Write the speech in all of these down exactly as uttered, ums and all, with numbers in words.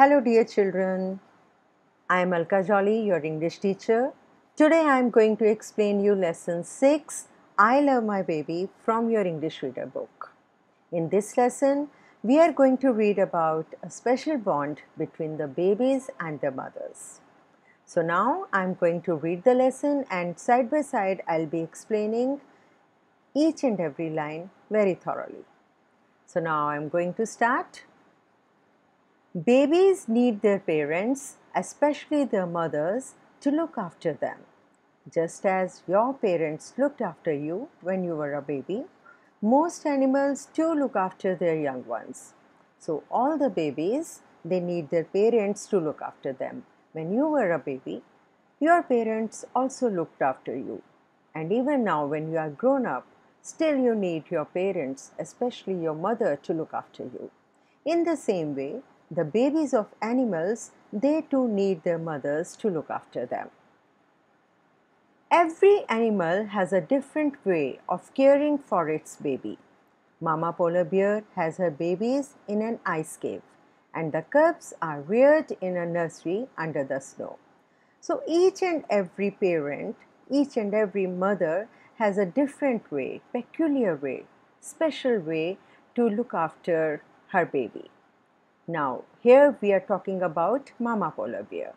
Hello dear children, I am Alka Jolly, your English teacher. Today I am going to explain you Lesson six, I Love My Baby from your English reader book. In this lesson, we are going to read about a special bond between the babies and their mothers. So now I am going to read the lesson and side by side I will be explaining each and every line very thoroughly. So now I am going to start. Babies need their parents, especially their mothers, to look after them. Just as your parents looked after you when you were a baby, most animals too look after their young ones. So all the babies, they need their parents to look after them. When you were a baby, your parents also looked after you. And even now when you are grown up, still you need your parents, especially your mother, to look after you. In the same way, the babies of animals, they too need their mothers to look after them. Every animal has a different way of caring for its baby. Mama Polar Bear has her babies in an ice cave, and the cubs are reared in a nursery under the snow. So each and every parent, each and every mother has a different way, peculiar way, special way to look after her baby. Now, here we are talking about Mama Polar Bear.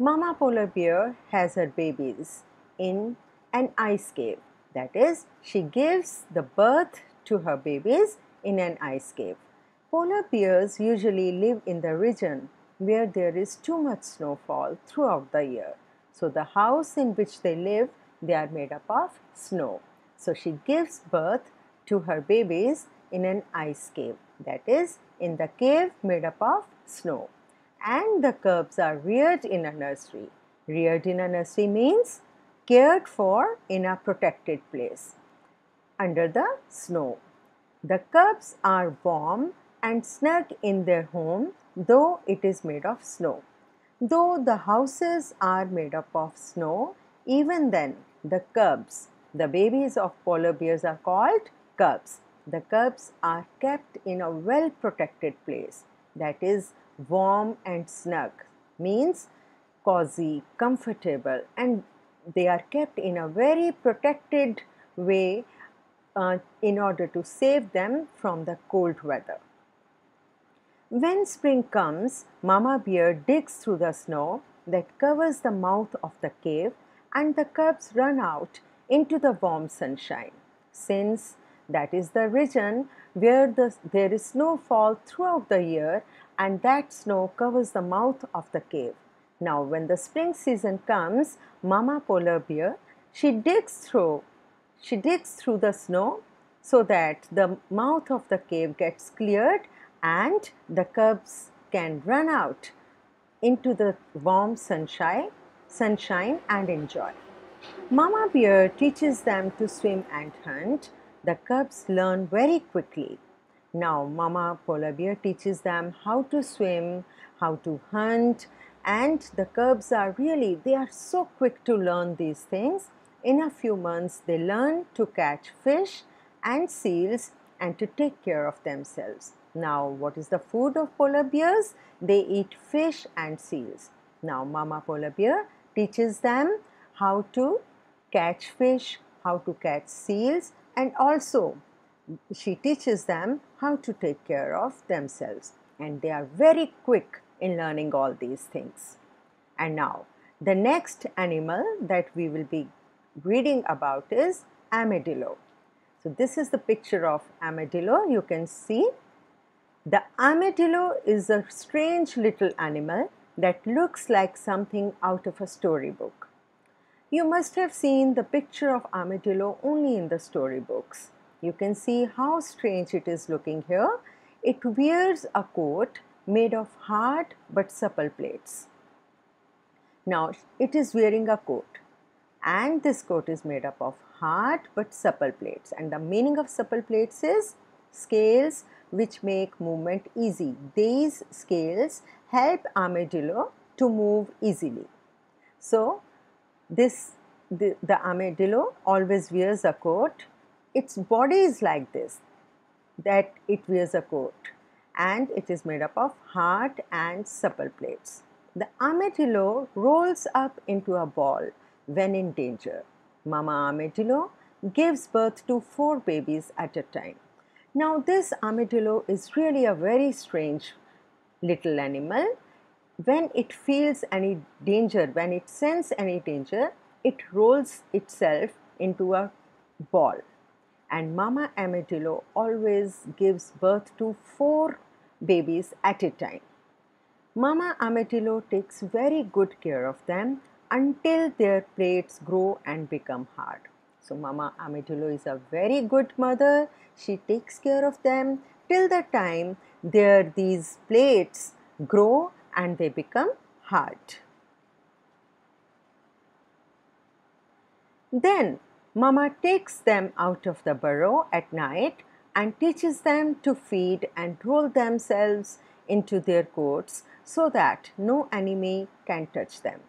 Mama Polar Bear has her babies in an ice cave. That is, she gives the birth to her babies in an ice cave. Polar bears usually live in the region where there is too much snowfall throughout the year. So the house in which they live, they are made up of snow. So she gives birth to her babies in an ice cave. That is, in the cave made up of snow. And the cubs are reared in a nursery. Reared in a nursery means cared for in a protected place under the snow. The cubs are warm and snug in their home, though it is made of snow. Though the houses are made up of snow, even then the cubs, the babies of polar bears are called cubs. The cubs are kept in a well-protected place, that is warm and snug, means cozy, comfortable, and they are kept in a very protected way uh, in order to save them from the cold weather. When spring comes, Mama Bear digs through the snow that covers the mouth of the cave, and the cubs run out into the warm sunshine. Since that is the region where the, there is snowfall throughout the year, and that snow covers the mouth of the cave. Now when the spring season comes, Mama Polar Bear, she digs through, she digs through the snow so that the mouth of the cave gets cleared and the cubs can run out into the warm sunshine, sunshine and enjoy. Mama Bear teaches them to swim and hunt. The cubs learn very quickly. Now Mama Polar Bear teaches them how to swim, how to hunt, and the cubs are really, they are so quick to learn these things. In a few months, they learn to catch fish and seals and to take care of themselves. Now what is the food of polar bears? They eat fish and seals. Now Mama Polar Bear teaches them how to catch fish, how to catch seals, and also she teaches them how to take care of themselves, and they are very quick in learning all these things. And now the next animal that we will be reading about is Ametillo. So this is the picture of Ametillo. You can see the Ametillo is a strange little animal that looks like something out of a storybook. You must have seen the picture of Ametillo only in the storybooks. You can see how strange it is looking here. It wears a coat made of hard but supple plates. Now it is wearing a coat, and this coat is made up of hard but supple plates, and the meaning of supple plates is scales which make movement easy. These scales help Ametillo to move easily. So This, the, the Ametillo always wears a coat. Its body is like this, that it wears a coat. and it is made up of heart and supple plates. The Ametillo rolls up into a ball when in danger. Mama Ametillo gives birth to four babies at a time. Now this Ametillo is really a very strange little animal. When it feels any danger, when it senses any danger, it rolls itself into a ball. And Mama Ametillo always gives birth to four babies at a time. Mama Ametillo takes very good care of them until their plates grow and become hard. So Mama Ametillo is a very good mother. She takes care of them till the time their these plates grow and they become hard. Then Mama takes them out of the burrow at night and teaches them to feed and roll themselves into their coats so that no enemy can touch them.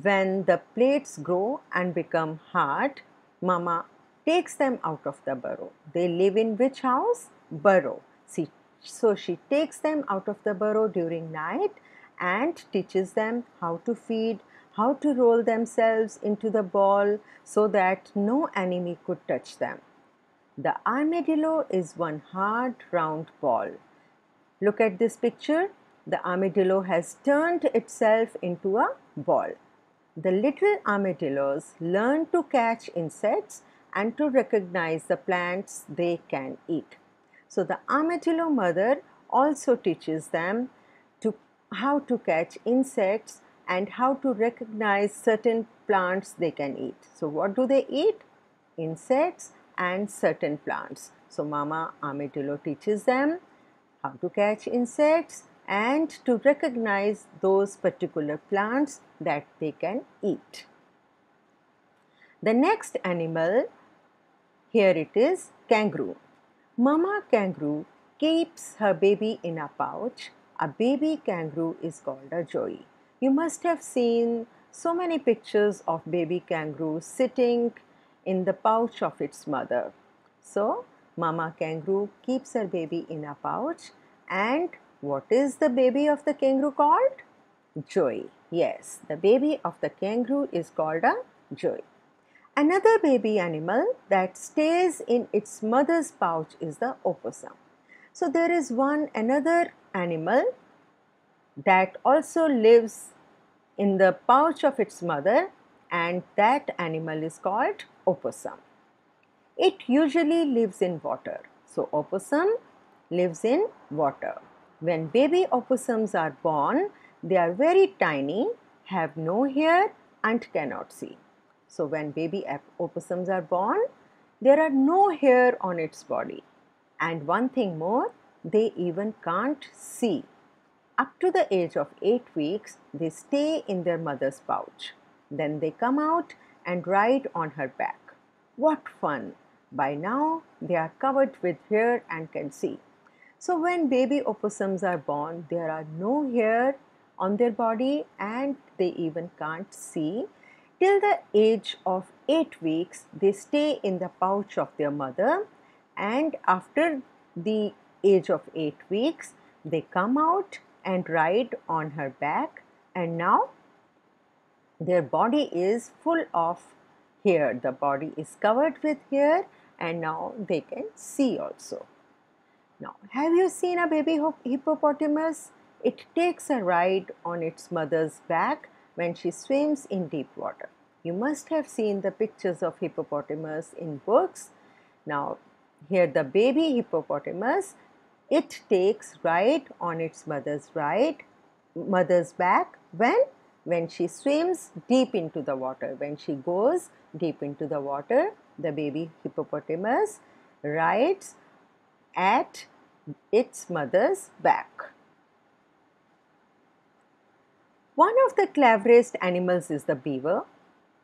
When the plates grow and become hard, Mama takes them out of the burrow. They live in which house? Burrow. See, so she takes them out of the burrow during night and teaches them how to feed, how to roll themselves into the ball so that no enemy could touch them. The armadillo is one hard round ball. Look at this picture. The armadillo has turned itself into a ball. The little armadillos learn to catch insects and to recognize the plants they can eat. So the armadillo mother also teaches them to how to catch insects and how to recognize certain plants they can eat. So what do they eat? Insects and certain plants. So Mama Ametillo teaches them how to catch insects and to recognize those particular plants that they can eat. The next animal, here it is, kangaroo. Mama kangaroo keeps her baby in a pouch. A baby kangaroo is called a joey. You must have seen so many pictures of baby kangaroo sitting in the pouch of its mother. So, Mama kangaroo keeps her baby in a pouch, and what is the baby of the kangaroo called? Joey. Yes, the baby of the kangaroo is called a joey. Another baby animal that stays in its mother's pouch is the opossum. So there is one another animal that also lives in the pouch of its mother, and that animal is called opossum. It usually lives in water. So opossum lives in water. When baby opossums are born, they are very tiny, have no hair and cannot see. So when baby opossums are born, there are no hair on its body. And one thing more, they even can't see. Up to the age of eight weeks, they stay in their mother's pouch. Then they come out and ride on her back. What fun! By now, they are covered with hair and can see. So when baby opossums are born, there are no hair on their body and they even can't see. Till the age of eight weeks, they stay in the pouch of their mother, and after the age of eight weeks, they come out and ride on her back, and now their body is full of hair. The body is covered with hair and now they can see also. Now, have you seen a baby hippopotamus? It takes a ride on its mother's back when she swims in deep water. You must have seen the pictures of hippopotamus in books. Now, here the baby hippopotamus, it takes ride on its mother's right, mother's back when? When she swims deep into the water. When she goes deep into the water, the baby hippopotamus rides at its mother's back. One of the cleverest animals is the beaver.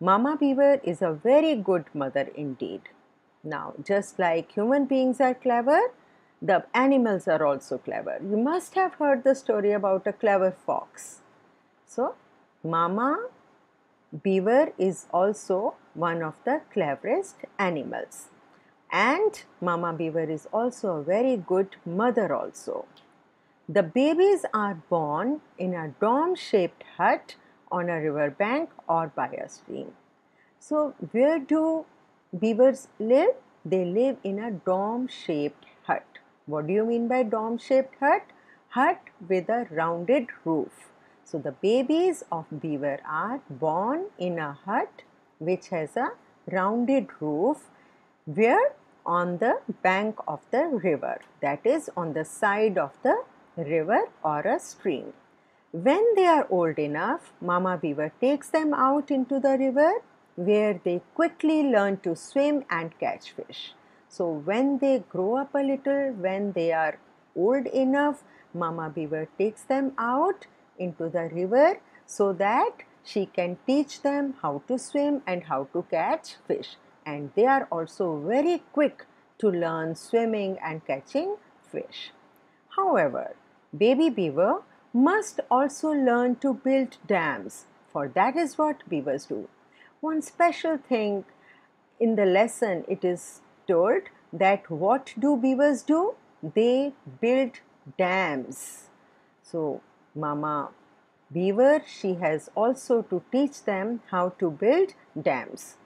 Mama beaver is a very good mother indeed. Now, just like human beings are clever, the animals are also clever. You must have heard the story about a clever fox. So, Mama beaver is also one of the cleverest animals. And Mama beaver is also a very good mother also. The babies are born in a dome-shaped hut on a riverbank or by a stream. So where do beavers live? They live in a dome-shaped hut. What do you mean by dome-shaped hut? Hut with a rounded roof. So the babies of beaver are born in a hut which has a rounded roof, where on the bank of the river, that is on the side of the river or a stream. When they are old enough, Mama Beaver takes them out into the river where they quickly learn to swim and catch fish. So when they grow up a little, when they are old enough, Mama Beaver takes them out into the river so that she can teach them how to swim and how to catch fish. And they are also very quick to learn swimming and catching fish. However, baby beaver must also learn to build dams, for that is what beavers do. One special thing in the lesson, it is told that what do beavers do? They build dams. So Mama Beaver, she has also to teach them how to build dams.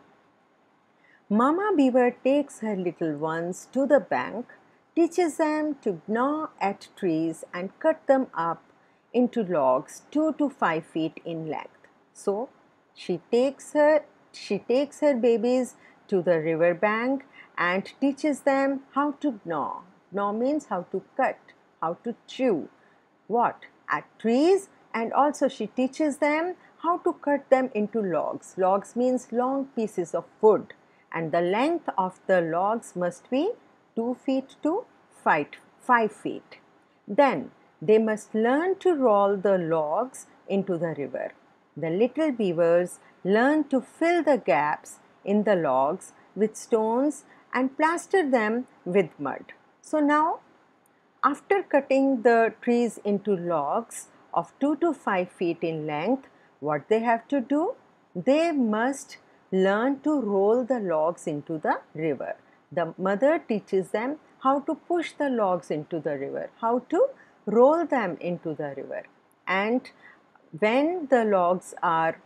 Mama Beaver takes her little ones to the bank, teaches them to gnaw at trees and cut them up into logs two to five feet in length. So she takes her, she takes her babies to the river bank and teaches them how to gnaw. Gnaw means how to cut, how to chew. What? At trees, and also she teaches them how to cut them into logs. Logs means long pieces of wood, and the length of the logs must be two feet to five feet. Then they must learn to roll the logs into the river. The little beavers learn to fill the gaps in the logs with stones and plaster them with mud. So now, after cutting the trees into logs of two to five feet in length, what they have to do? They must learn to roll the logs into the river. The mother teaches them how to push the logs into the river, how to roll them into the river. And when the logs are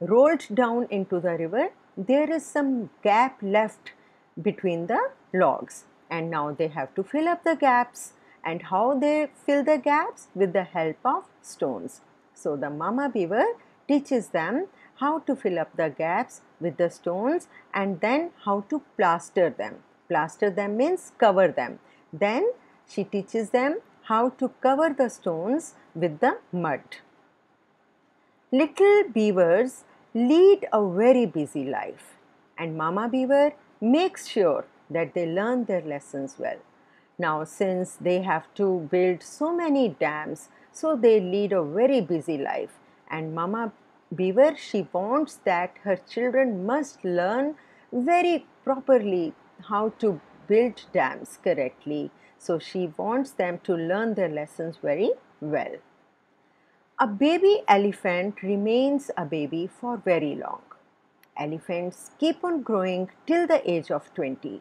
rolled down into the river, there is some gap left between the logs. And now they have to fill up the gaps. And how they fill the gaps? With the help of stones. So the Mama Beaver teaches them how to fill up the gaps with the stones, and then how to plaster them. Plaster them means cover them. Then she teaches them how to cover the stones with the mud. Little beavers lead a very busy life, and Mama Beaver makes sure that they learn their lessons well. Now, since they have to build so many dams, so they lead a very busy life, and Mama Beaver, she wants that her children must learn very properly how to build dams correctly. So she wants them to learn their lessons very well. A baby elephant remains a baby for very long. Elephants keep on growing till the age of twenty.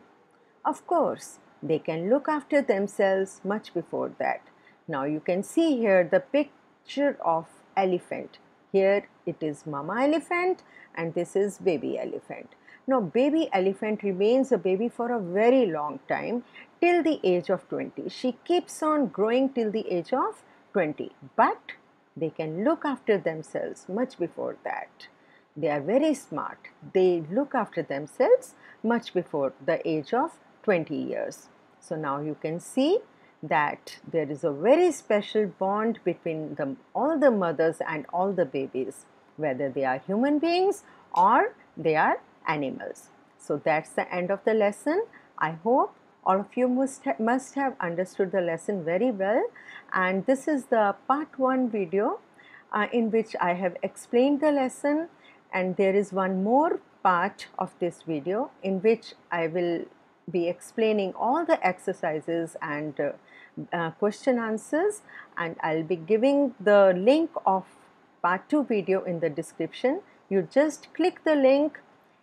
Of course, they can look after themselves much before that. Now you can see here the picture of elephant. Here it is Mama Elephant and this is Baby Elephant. Now Baby Elephant remains a baby for a very long time, till the age of twenty. She keeps on growing till the age of twenty. But they can look after themselves much before that. They are very smart. They look after themselves much before the age of twenty years. So now you can see that there is a very special bond between them, all the mothers and all the babies, whether they are human beings or they are animals. So that's the end of the lesson. I hope all of you must, ha must have understood the lesson very well, and this is the part one video uh, in which I have explained the lesson, and there is one more part of this video in which I will be explaining all the exercises and uh, uh, question answers, and I'll be giving the link of part two video in the description. You just click the link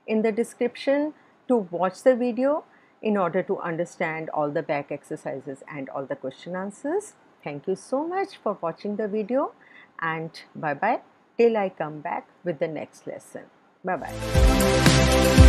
in the description to watch the video in order to understand all the back exercises and all the question answers. Thank you so much for watching the video, and bye bye till I come back with the next lesson. Bye bye.